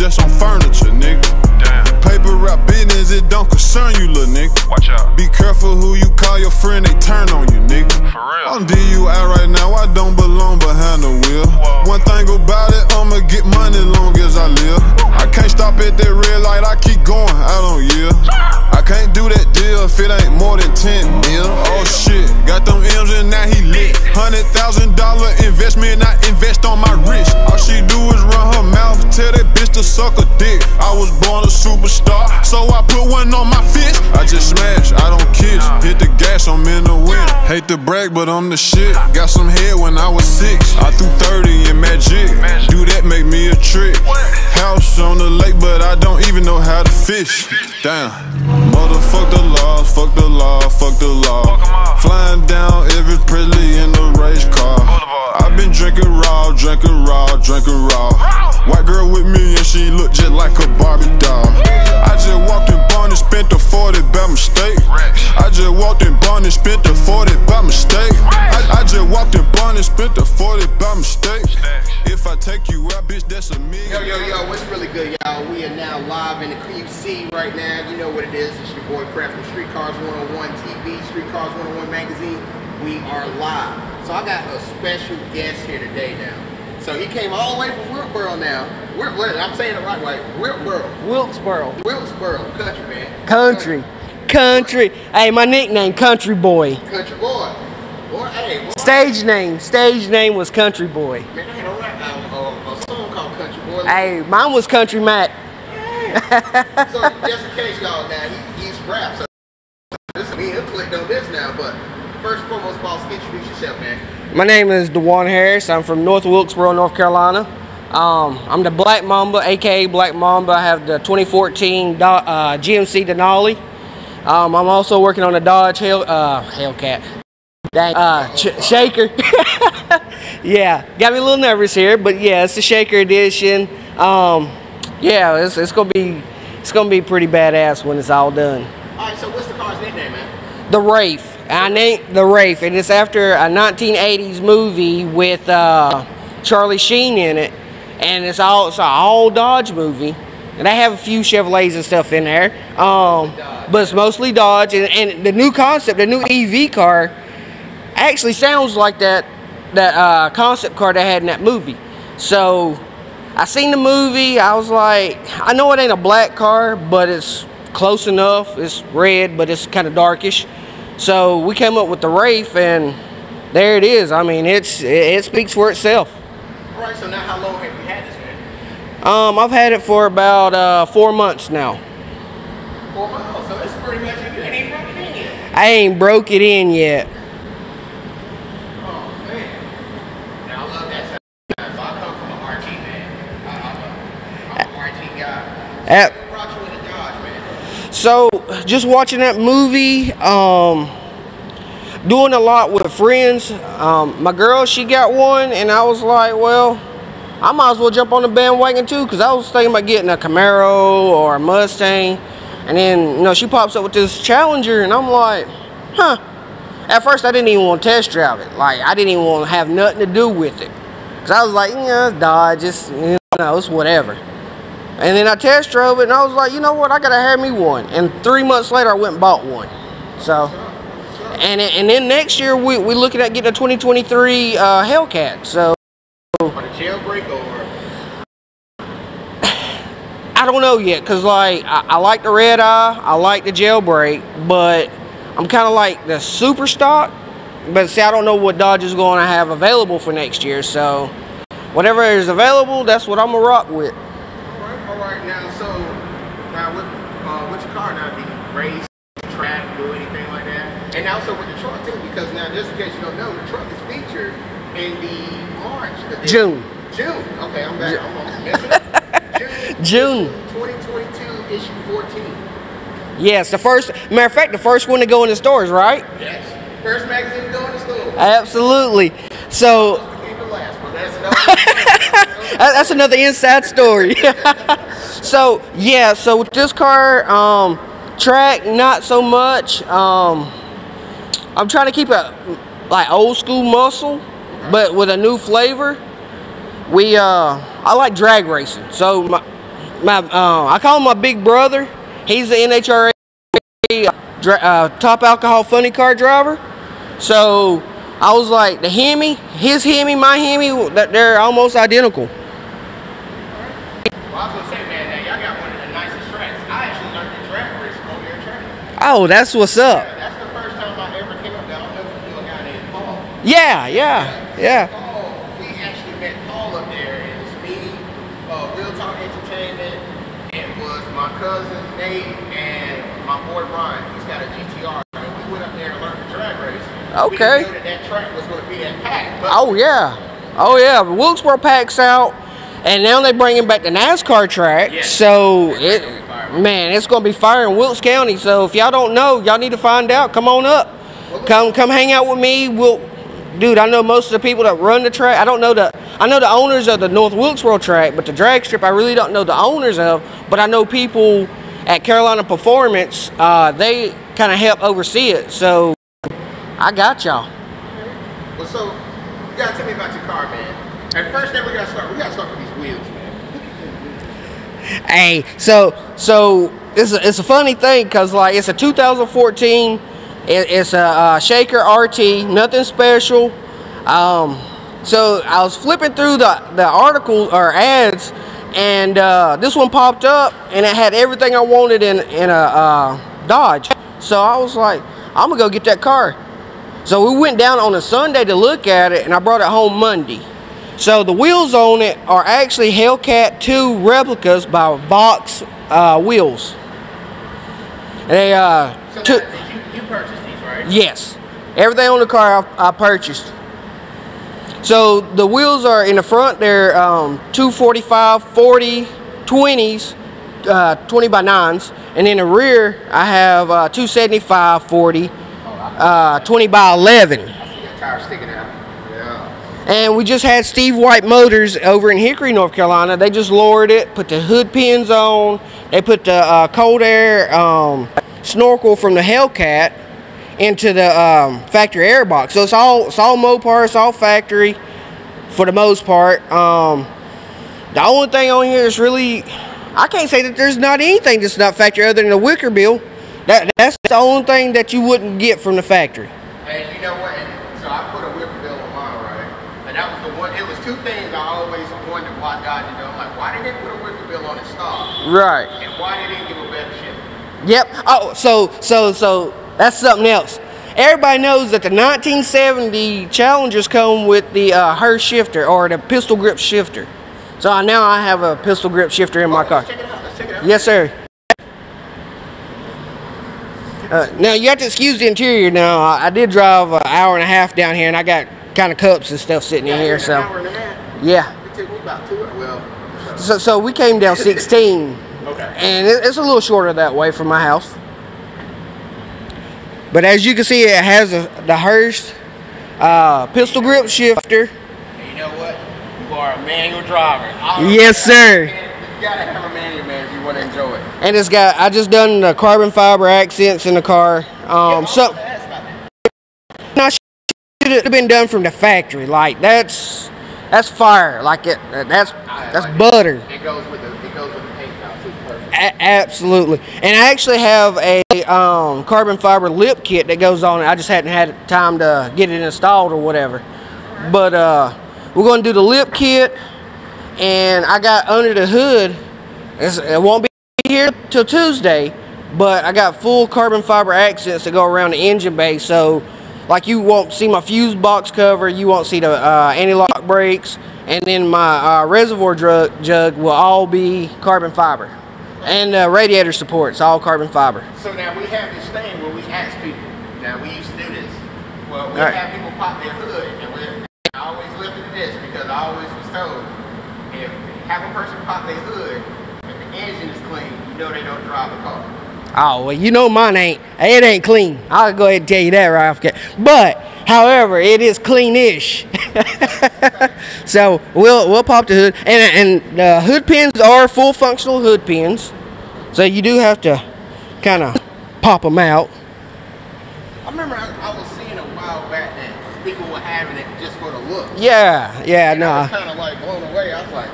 just on furniture, nigga. Damn. Paper wrap business, it don't concern you, little nigga. Watch out. Be careful who you call your friend, they turn on you, nigga. For real. I'm DUI right now, I don't belong behind the wheel. Whoa. One thing about it, I'ma get money long as I live. Whoa. I can't stop at that red light, I keep going out on you. I can't do that deal if it ain't more than 10 mil. Oh shit, got them M's and now he lit. $100,000 investment, I invest on my wrist. All she do is run her mouth, tell that bitch to suck a dick. I was born a superstar, so I put one on my fist. I just smash, I don't kiss. Hit the gas, I'm in the wind. Hate to brag, but I'm the shit. Got some head when I was 6. I threw 30 in magic. Do that, make me a trick. House on the lake, but I don't even know how to fish. Damn. Motherfuck the law, fuck the law, fuck the law. Flying down every Prisley in the race car. I've been drinking raw, drinking raw, drinking raw. White girl with me and she look just like a Barbie doll. I just walked in Barn and spent the 40 by mistake. I just walked in Barn and spent the 40 by mistake. I just walked in Barn and spent the 40 by mistake. If I take you out, bitch, that's a million. Yo, yo, yo, what's really good, y'all? We are now live in the QC right now. You know what it is. It's your boy Prep from Streetcars 101 TV, Streetcars 101 Magazine. We are live. So I got a special guest here today now. So he came all the way from Wilkesboro now. I'm saying it right, like Wilkesboro. Wilkesboro. Wilkesboro, country man. Country. Country. Hey, my nickname, Country Boy. Country Boy. Boy, hey, boy. Stage name. Stage name was Country Boy. Man, I had a song called Country Boy. Hey, mine was Country Matt. Yeah. So just in case y'all now, he's rap. So this me and clicked on this now, but first and foremost, boss, introduce yourself, man. My name is Dewan Harris. I'm from North Wilkesboro, North Carolina. I'm the Black Mamba, aka Black Mamba. I have the 2014 GMC Denali. I'm also working on the Dodge Hellcat. Shaker. Yeah, got me a little nervous here, but yeah, it's the Shaker edition. Yeah, it's gonna be pretty badass when it's all done. All right, so what's the car's nickname, man? The Wraith. I named The Wraith, and it's after a 1980s movie with Charlie Sheen in it, and it's an all Dodge movie, and they have a few Chevrolets and stuff in there, but it's mostly Dodge, and the new concept, the new EV car, actually sounds like that concept car they had in that movie. So I seen the movie, I was like, I know it ain't a black car, but it's close enough. It's red, but it's kind of darkish. So we came up with the Wraith, and there it is. I mean, it speaks for itself. All right, so now how long have you had this, man? I've had it for about 4 months now. 4 months, so it's pretty much, you ain't broke it in yet. I ain't broke it in yet. Oh, man. Now, I love that sound. So I come from an RT, man. I'm an RT guy. What brought you into Dodge, man? So, just watching that movie, doing a lot with friends. My girl, she got one, and I was like, well, I might as well jump on the bandwagon too, because I was thinking about getting a Camaro or a Mustang, and then, you know, she pops up with this Challenger, and I'm like, huh. At first, I didn't even want to test drive it. Like, I didn't even want to have nothing to do with it, because I was like, yeah, it's Dodge, it's, you know, it's whatever. And then I test drove it, and I was like, you know what? I gotta have me one. And 3 months later, I went and bought one. So, and then next year we looking at getting a 2023 Hellcat. So, on a jailbreak over? I don't know yet, cause like I like the red eye, I like the jailbreak, but I'm kind of like the super stock. But see, I don't know what Dodge is going to have available for next year. So, whatever is available, that's what I'm gonna rock with. Right now, so now with your car now, do you race, track, do anything like that? And also with the truck too, because now just in case you don't know, the truck is featured in the June. June. Okay, I'm back. I'm on. June. 2022 issue 14. Yes, the first. Matter of fact, the first one to go in the stores, right? Yes. First magazine to go in the stores. Absolutely. So. That's another inside story. So yeah, so with this car, track not so much. I'm trying to keep a like old school muscle, but with a new flavor. I like drag racing, so my I call him my big brother. He's the NHRA top alcohol funny car driver. So I was like, the Hemi, his Hemi, my Hemi, they're almost identical. Well, I was gonna say, man, now y'all got one of the nicest tracks. I actually learned the drag race from your track. Oh, that's what's up. Yeah, that's the first time I ever came up there. I don't know if you knew a guy named Paul. Yeah, yeah, yeah. Paul, we actually met Paul up there. It was me, Real Talk Entertainment. It was my cousin Nate and my boy Brian. He's got a GTR. Okay. We didn't know that track was going to be that pack. Oh yeah, oh yeah. The Wilkesboro pack's out, and now they're bringing back the NASCAR track. Yes. So it, man, it's going to be fire in Wilkes County. So if y'all don't know, y'all need to find out. Come on up, well, come hang out with me. Dude, I know most of the people that run the track. I know the owners of the North Wilkes World Track, but the drag strip I really don't know the owners of. But I know people at Carolina Performance. They kind of help oversee it. So. I got y'all. Well, so you gotta tell me about your car, man. And first thing we gotta start, with these wheels, man. Hey, so it's a funny thing, cause like it's a 2014, it's a Shaker RT, nothing special. So I was flipping through the articles or ads, and this one popped up, and it had everything I wanted in a Dodge. So I was like, I'm gonna go get that car. So we went down on a Sunday to look at it, and I brought it home Monday. So the wheels on it are actually Hellcat 2 replicas by Box wheels. They so you purchased these, right? Yes. Everything on the car I purchased. So the wheels are in the front. They're 245, 40, 20s, 20 by 9s, and in the rear I have 275, 40. 20 by 11. I see that tire sticking out. Yeah. And we just had Steve White Motors over in Hickory, North Carolina. They just lowered it, put the hood pins on. They put the cold air snorkel from the Hellcat into the factory air box. So it's all Mopar, it's all factory for the most part. The only thing on here is really, I can't say that there's not anything that's not factory other than the wicker bill. That's the only thing that you wouldn't get from the factory. And you know what? So I put a wicker bill on mine, right? And that was the one. It was two things I always wondered why Dodge did. I'm like, why did they put a wicker bill on the stock? Right. And why did they give a better shit? Yep. Oh, so that's something else. Everybody knows that the 1970 Challengers come with the Hurst shifter or the pistol grip shifter. So now I have a pistol grip shifter in my car. Let's check it out. Let's check it out. Yes, sir. Now you have to excuse the interior. Now I did drive an hour and a half down here, and I got kind of cups and stuff sitting in here. So, yeah. It took me about 2 hours. Well, so we came down 16. Okay. And it's a little shorter that way from my house. But as you can see, it has the Hurst pistol grip shifter. And you know what? You are a manual driver. Yes, sir. You gotta have a manual, man, if you want to enjoy it. And it's got, I just done the carbon fiber accents in the car. So now should have been done from the factory. Like that's fire. Like that's like butter. It goes with the paint now too. Perfect. Absolutely. And I actually have a carbon fiber lip kit that goes on it. I just hadn't had time to get it installed or whatever. Right. But we're gonna do the lip kit, and I got under the hood. It won't be here till Tuesday, but I got full carbon fiber accents that go around the engine bay. So like you won't see my fuse box cover, you won't see the anti-lock brakes, and then my reservoir jug will all be carbon fiber, and the radiator support's all carbon fiber. So now we have this thing where we ask people, now we used to do this, well, we all have right. People pop their hood, and I always lived in this because I always was told, if have a person pop their hood, engine is clean, you know they don't drive a car. Oh, well, you know mine ain't. It ain't clean. I'll go ahead and tell you that right off the bat. But, however, it is clean-ish. So, we'll pop the hood. And the hood pins are full functional hood pins. So, you do have to kind of pop them out. I remember I was seeing a while back that people were having it just for the look. Yeah, yeah, no. I was kind of like blown away. I was like,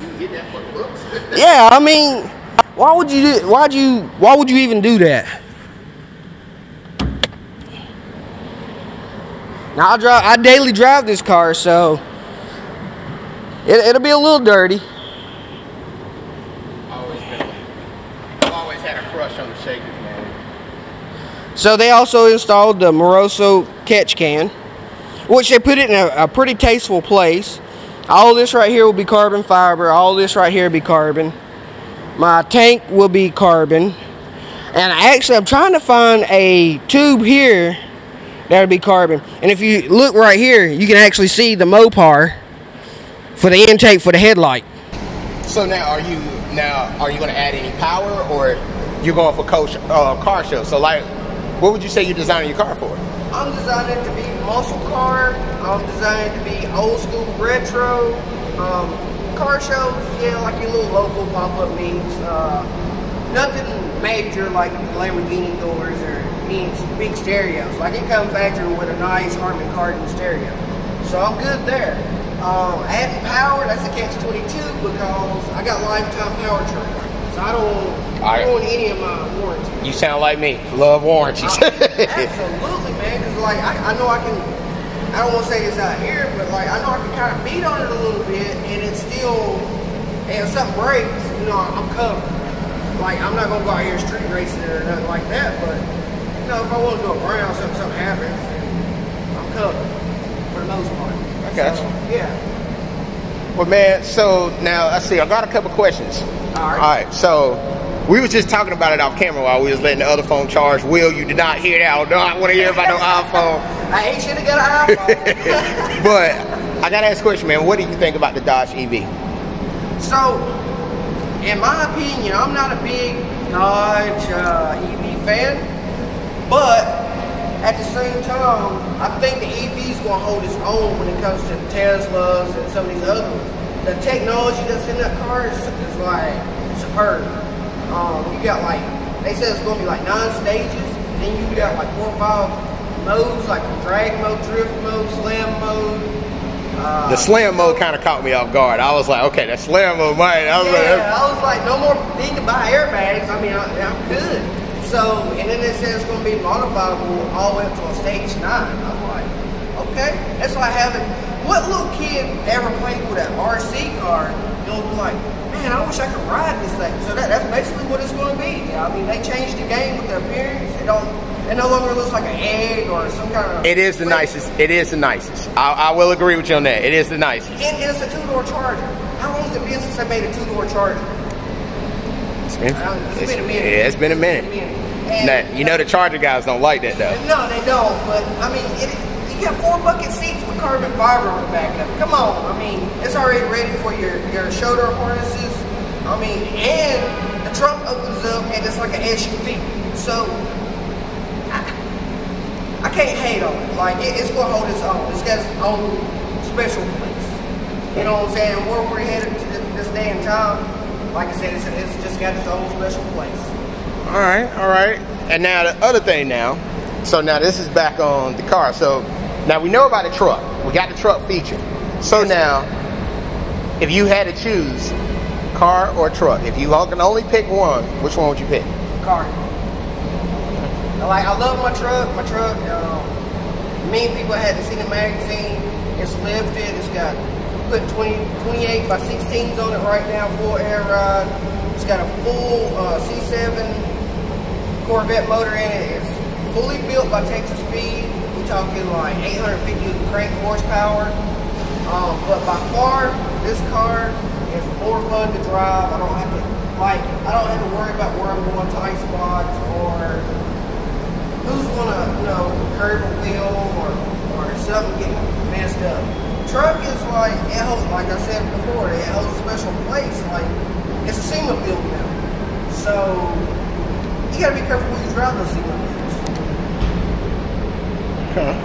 You get that for the books? Yeah, I mean, why would you even do that? Now I daily drive this car, so it'll be a little dirty. I've always had a crush on the Shakers, man. So they also installed the Moroso catch can, which they put it in a pretty tasteful place. All this right here will be carbon fiber. All this right here will be carbon. My tank will be carbon. And actually, I'm trying to find a tube here that would be carbon. And if you look right here, you can actually see the Mopar for the intake for the headlight. So now are you going to add any power, or you're going for car show? So like, what would you say you're designing your car for? I'm designing it to be muscle car. I'm designing it to be old school retro. Car shows, yeah, like your little local pop-up meets. Nothing major like Lamborghini doors or big stereos. Like it comes factory with a nice Harman Kardon stereo. So I'm good there. Adding power, that's a catch-22 because I got lifetime powertrain. So I don't want any of my warranties. You sound like me. Love warranties. Absolutely, man. Because like I know I can. I don't want to say this out here, but like I know I can kind of beat on it a little bit, and it's still. And if something breaks, you know, I'm covered. Like I'm not gonna go out here street racing or nothing like that, but. So if I want to do a brown, something happens, I'm covered for the most part. I got so, you. Yeah. Well, man, so now, I see, I got a couple questions. All right, so we was just talking about it off camera while we was letting the other phone charge. Will, you did not hear that. I do not want to hear about no iPhone. I ain't should have got an iPhone. But I got to ask a question, man. What do you think about the Dodge EV? So, in my opinion, I'm not a big Dodge EV fan. But at the same time, I think the EV is going to hold its own when it comes to the Teslas and some of these other ones. The technology that's in that car is like superb. You got like, they said it's going to be like 9 stages, and then you got like 4 or 5 modes, like drag mode, drift mode, slam mode. The slam mode kind of caught me off guard. I was like, okay, that slam mode might. I was like, no more need to buy airbags. I mean, I'm good. So, and then they said it's going to be modifiable all the way up to a stage 9. I'm like, okay, that's why I haven't. What little kid ever played with that RC car? They'll be like, man, I wish I could ride this thing. So that's basically what it's going to be. Yeah, I mean, they changed the game with their appearance. It no longer looks like an egg or some kind of. It is the nicest. It is the nicest. I will agree with you on that. It is the nicest. It is a 2-door Charger. How long has it been since they made a 2-door Charger? It's been a minute. Now, you know the Charger guys don't like that though. No, they don't. But I mean, you got 4 bucket seats with carbon fiber on the back of it. Come on, I mean, it's already ready for your shoulder harnesses. I mean, and the trunk opens up and it's like an SUV. So I can't hate on it. Like it's gonna hold its own. It's got its own special place. You know what I'm saying? Where we're headed to this day and time. Like I said, it's just got its own special place. All right. And now the other thing now, so now this is back on the car. So now we know about the truck. We got the truck feature. So now, if you had to choose car or truck, if you can only pick one, which one would you pick? Car. Like, I love my truck. My truck, many people hadn't seen the magazine. It's lifted. It's got... Put 28 by 16s on it right now, full air ride. It's got a full C7 Corvette motor in it. It's fully built by Texas Speed. We're talking like 850 crank horsepower. But by far, this car is more fun to drive. I don't have to worry about where I'm going, tight spots, or who's gonna, you know, curb a wheel or something getting messed up. Truck is like, it holds, like I said before, it holds a special place. Like, it's a SEMA build now. So, you gotta be careful when you drive those SEMA builds. Okay.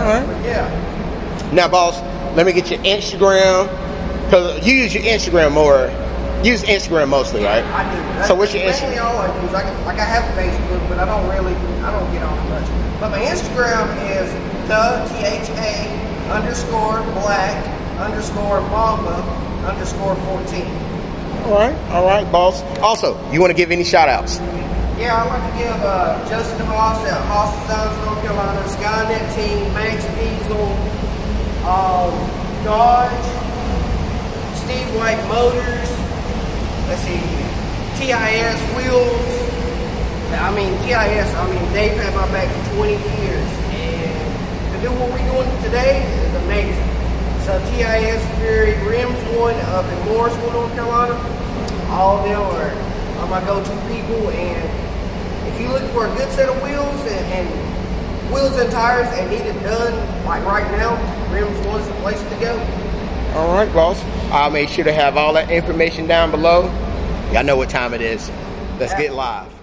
Alright. Yeah. Now, boss, let me get your Instagram. Because you use your Instagram more. Use Instagram mostly, yeah, right? I do. So, what's your Instagram? Mainly all I use. Like, I have Facebook, but I don't get on much. But my Instagram is the THA_black_mamba @Brian_14. All right, boss. Also, you want to give any shout outs? Yeah, I'd like to give Justin DeMoss at Austin Sounds, North Carolina, Skynet Team, Max Diesel, Dodge, Steve White Motors, let's see, TIS Wheels. I mean, they've had my back for 20 years, and to do what we're doing today is amazing. So TIS Fury Rims one up in Moroso, North Carolina. All them are my go-to people, and if you look for a good set of wheels and wheels and tires and need it done like right now, Rims one's the place to go. All right, boss. I'll make sure to have all that information down below. Y'all know what time it is. Let's get live.